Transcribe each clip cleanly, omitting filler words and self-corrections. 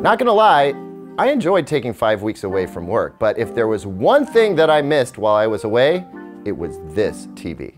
Not gonna lie, I enjoyed taking 5 weeks away from work, but if there was one thing that I missed while I was away, it was this TV.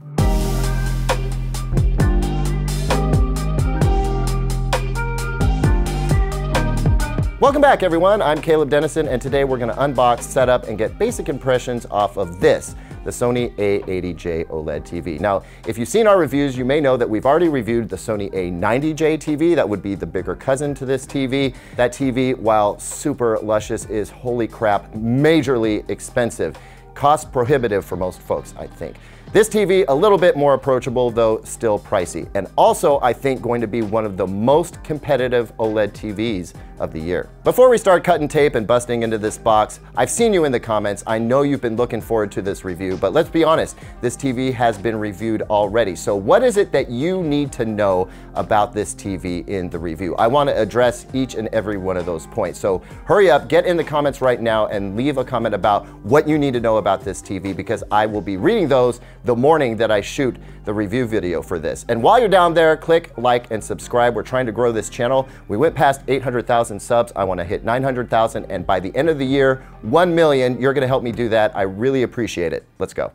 Welcome back, everyone. I'm Caleb Dennison, and today we're gonna unbox, set up, and get basic impressions off of this, the Sony A80J OLED TV. Now, if you've seen our reviews, you may know that we've already reviewed the Sony A90J TV. That would be the bigger cousin to this TV. That TV, while super luscious, is, holy crap, majorly expensive. Cost prohibitive for most folks, I think. This TV, a little bit more approachable, though still pricey. And also, I think, going to be one of the most competitive OLED TVs of the year. Before we start cutting tape and busting into this box, I've seen you in the comments. I know you've been looking forward to this review, but let's be honest, this TV has been reviewed already. So what is it that you need to know about this TV in the review? I want to address each and every one of those points. So hurry up, get in the comments right now and leave a comment about what you need to know about this TV, because I will be reading those the morning that I shoot the review video for this. And while you're down there, click like and subscribe. We're trying to grow this channel. We went past 800,000 subs. I want to hit 900,000, and by the end of the year, 1 million. You're going to help me do that. I really appreciate it. Let's go.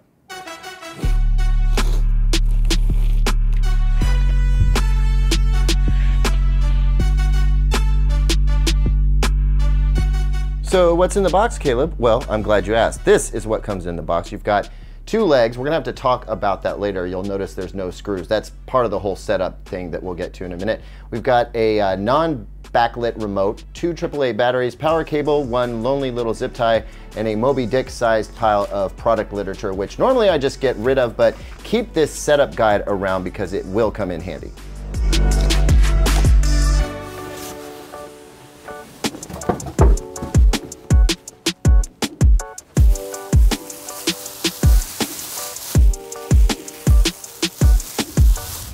So what's in the box, Caleb? Well, I'm glad you asked. This is what comes in the box. You've got two legs. We're gonna have to talk about that later. You'll notice there's no screws. That's part of the whole setup thing that we'll get to in a minute. We've got a non-backlit remote, two AAA batteries, power cable, one lonely little zip tie, and a Moby Dick-sized pile of product literature, which normally I just get rid of, but keep this setup guide around because it will come in handy.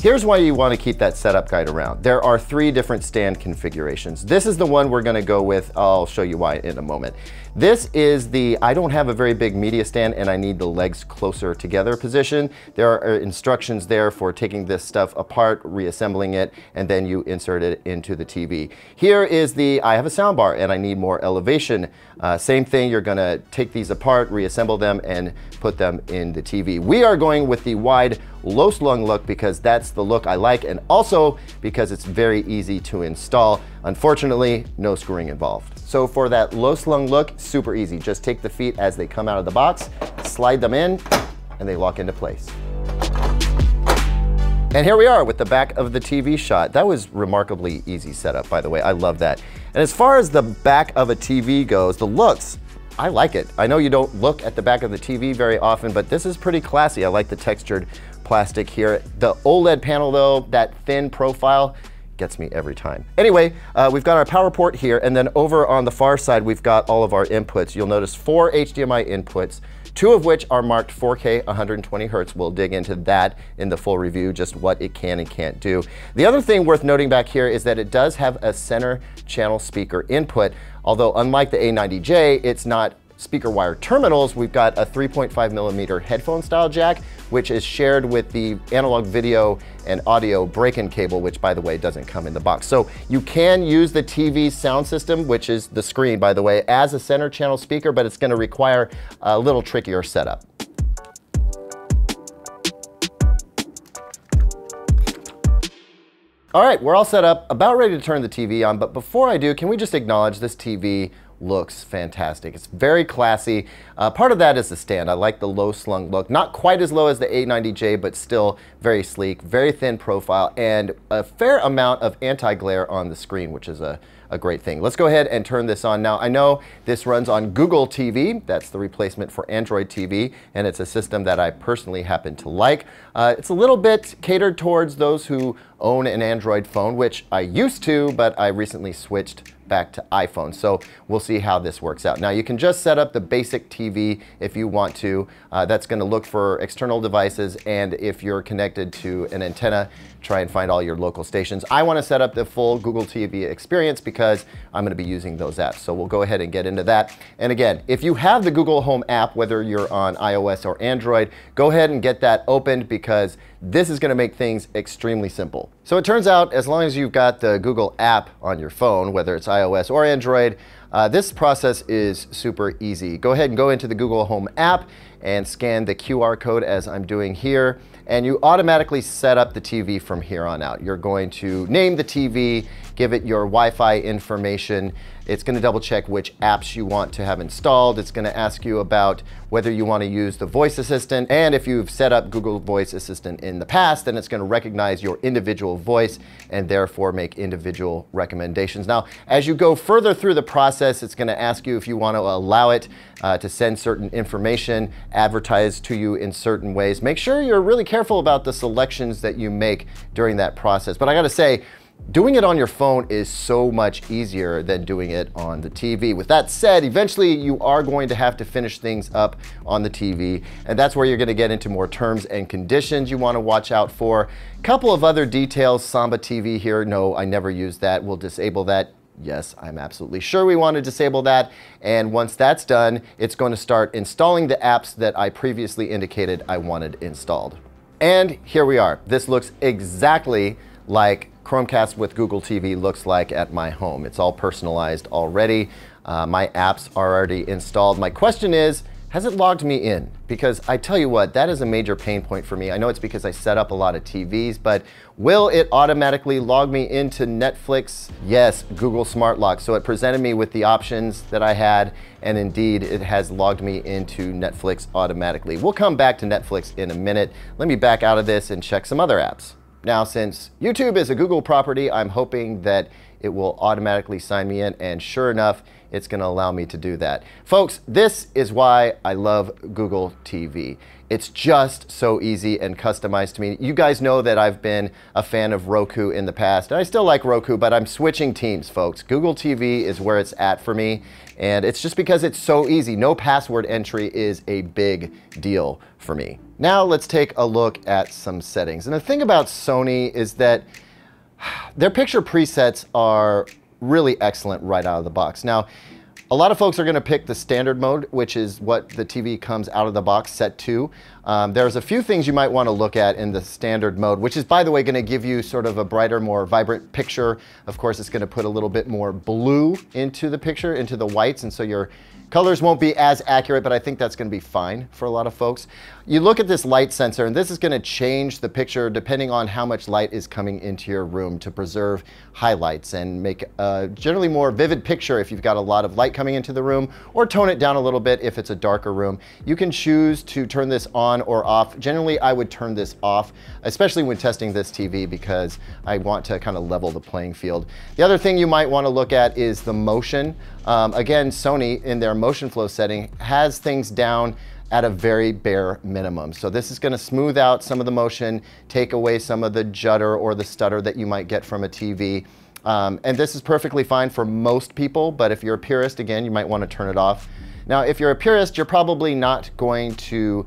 Here's why you want to keep that setup guide around. There are three different stand configurations. This is the one we're going to go with. I'll show you why in a moment. This is the I don't have a very big media stand and I need the legs closer together position. There are instructions there for taking this stuff apart, reassembling it, and then you insert it into the TV. Here is the I have a sound bar and I need more elevation. Same thing, you're going to take these apart, reassemble them, and put them in the TV. We are going with the wide low slung look because that's the look I like, and also because it's very easy to install. Unfortunately, no screwing involved. So for that low slung look, super easy. Just take the feet as they come out of the box, slide them in, and they lock into place. And here we are with the back of the TV shot. That was remarkably easy setup, by the way. I love that. And as far as the back of a TV goes, the looks, I like it. I know you don't look at the back of the TV very often, but this is pretty classy. I like the textured plastic here. The OLED panel though, that thin profile, gets me every time. Anyway, we've got our power port here, and then over on the far side, we've got all of our inputs. You'll notice 4 HDMI inputs, 2 of which are marked 4K 120 Hertz. We'll dig into that in the full review, just what it can and can't do. The other thing worth noting back here is that it does have a center channel speaker input, although unlike the A90J, it's not speaker wire terminals. We've got a 3.5mm headphone style jack, which is shared with the analog video and audio break-in cable, which by the way, doesn't come in the box. So you can use the TV sound system, which is the screen by the way, as a center channel speaker, but it's gonna require a little trickier setup. All right, we're all set up, about ready to turn the TV on, but before I do, can we just acknowledge this TV looks fantastic. It's very classy. Part of that is the stand. I like the low slung look. Not quite as low as the A90J, but still very sleek, very thin profile, and a fair amount of anti-glare on the screen, which is a great thing. Let's go ahead and turn this on now. I know this runs on Google TV. That's the replacement for Android TV, and it's a system that I personally happen to like. It's a little bit catered towards those who own an Android phone, which I used to, but I recently switched back to iPhone. So we'll see how this works out. Now you can just set up the basic TV if you want to. That's going to look for external devices, and if you're connected to an antenna, try and find all your local stations. I want to set up the full Google TV experience because I'm going to be using those apps. So we'll go ahead and get into that. And again, if you have the Google Home app, whether you're on iOS or Android, go ahead and get that opened because this is going to make things extremely simple. So it turns out as long as you've got the Google app on your phone, whether it's iOS iOS or Android. This process is super easy. Go ahead and go into the Google Home app and scan the QR code as I'm doing here, and you automatically set up the TV from here on out. You're going to name the TV, give it your Wi-Fi information. It's gonna double check which apps you want to have installed. It's gonna ask you about whether you wanna use the voice assistant, and if you've set up Google Voice Assistant in the past, then it's gonna recognize your individual voice and therefore make individual recommendations. Now, as you go further through the process, it's gonna ask you if you wanna allow it to send certain information, advertise to you in certain ways. Make sure you're really careful about the selections that you make during that process. But I gotta say, doing it on your phone is so much easier than doing it on the TV. With that said, eventually you are going to have to finish things up on the TV, and that's where you're going to get into more terms and conditions you want to watch out for. A couple of other details. Samba TV here, no, I never use that. We'll disable that. Yes, I'm absolutely sure we want to disable that. And once that's done, it's going to start installing the apps that I previously indicated I wanted installed. And here we are. This looks exactly like Chromecast with Google TV looks like at my home. It's all personalized already. My apps are already installed. My question is, has it logged me in? Because I tell you what, that is a major pain point for me. I know it's because I set up a lot of TVs, but will it automatically log me into Netflix? Yes, Google Smart Lock. So it presented me with the options that I had, and indeed it has logged me into Netflix automatically. We'll come back to Netflix in a minute. Let me back out of this and check some other apps. Now, since YouTube is a Google property, I'm hoping that it will automatically sign me in, and sure enough, it's gonna allow me to do that. Folks, this is why I love Google TV. It's just so easy and customized to me. You guys know that I've been a fan of Roku in the past, and I still like Roku, but I'm switching teams, folks. Google TV is where it's at for me, and it's just because it's so easy. No password entry is a big deal for me. Now let's take a look at some settings. And the thing about Sony is that their picture presets are really excellent right out of the box. Now, a lot of folks are gonna pick the standard mode, which is what the TV comes out of the box set to. There's a few things you might wanna look at in the standard mode, which is, by the way, gonna give you sort of a brighter, more vibrant picture. Of course, it's gonna put a little bit more blue into the picture, into the whites, and so your colors won't be as accurate, but I think that's gonna be fine for a lot of folks. You look at this light sensor, and this is gonna change the picture depending on how much light is coming into your room to preserve highlights and make a generally more vivid picture if you've got a lot of light coming into the room, or tone it down a little bit if it's a darker room. You can choose to turn this on or off. Generally, I would turn this off, especially when testing this TV, because I want to kind of level the playing field. The other thing you might wanna look at is the motion. Again, Sony, in their MotionFlow setting, has things down at a very bare minimum. So this is gonna smooth out some of the motion, take away some of the judder or the stutter that you might get from a TV. And this is perfectly fine for most people, but if you're a purist, again, you might wanna turn it off. Now, if you're a purist, you're probably not going to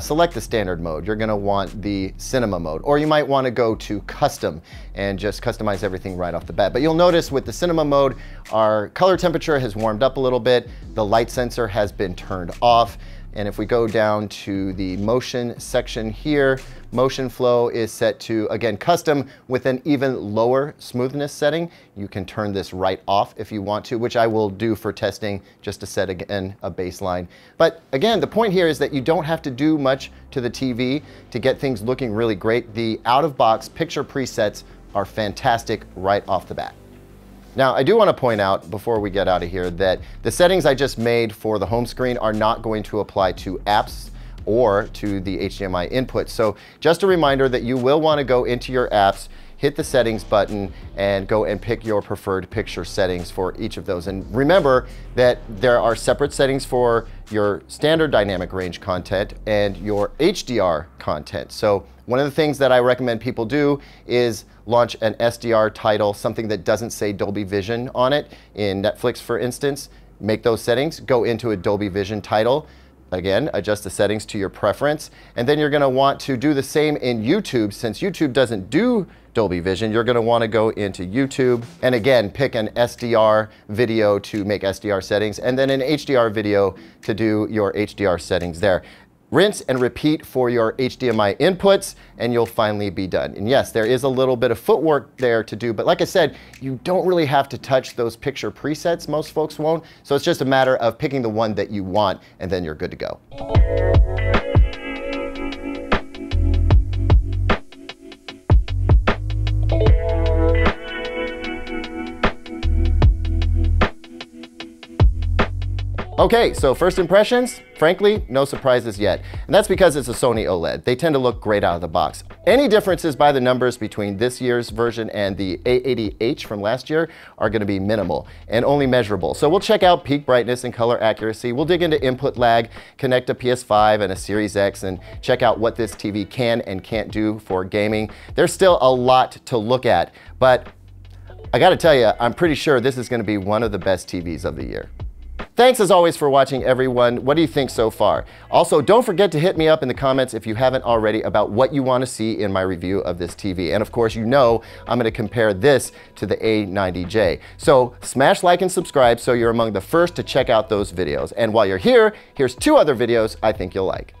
select the standard mode. You're gonna want the cinema mode, or you might wanna go to custom and just customize everything right off the bat. But you'll notice with the cinema mode, our color temperature has warmed up a little bit, the light sensor has been turned off, and if we go down to the motion section here, motion flow is set to, again, custom with an even lower smoothness setting. You can turn this right off if you want to, which I will do for testing just to set, again, a baseline. But again, the point here is that you don't have to do much to the TV to get things looking really great. The out-of-box picture presets are fantastic right off the bat. Now, I do want to point out before we get out of here that the settings I just made for the home screen are not going to apply to apps or to the HDMI input. So just a reminder that you will want to go into your apps, hit the settings button, and go and pick your preferred picture settings for each of those. And remember that there are separate settings for your standard dynamic range content and your HDR content. So one of the things that I recommend people do is launch an SDR title, something that doesn't say Dolby Vision on it. In Netflix, for instance, make those settings, go into a Dolby Vision title, again, adjust the settings to your preference, and then you're gonna want to do the same in YouTube. Since YouTube doesn't do Dolby Vision, you're gonna wanna go into YouTube, and again, pick an SDR video to make SDR settings, and then an HDR video to do your HDR settings there. Rinse and repeat for your HDMI inputs and you'll finally be done. And yes, there is a little bit of footwork there to do, but like I said, you don't really have to touch those picture presets. Most folks won't. So it's just a matter of picking the one that you want and then you're good to go. Okay, so first impressions, frankly, no surprises yet. And that's because it's a Sony OLED. They tend to look great out of the box. Any differences by the numbers between this year's version and the A80H from last year are gonna be minimal and only measurable. So we'll check out peak brightness and color accuracy. We'll dig into input lag, connect a PS5 and a Series X, and check out what this TV can and can't do for gaming. There's still a lot to look at, but I gotta tell you, I'm pretty sure this is gonna be one of the best TVs of the year. Thanks as always for watching, everyone. What do you think so far? Also, don't forget to hit me up in the comments if you haven't already about what you want to see in my review of this TV. And of course, you know I'm going to compare this to the A90J. So smash like and subscribe so you're among the first to check out those videos. And while you're here, here's two other videos I think you'll like.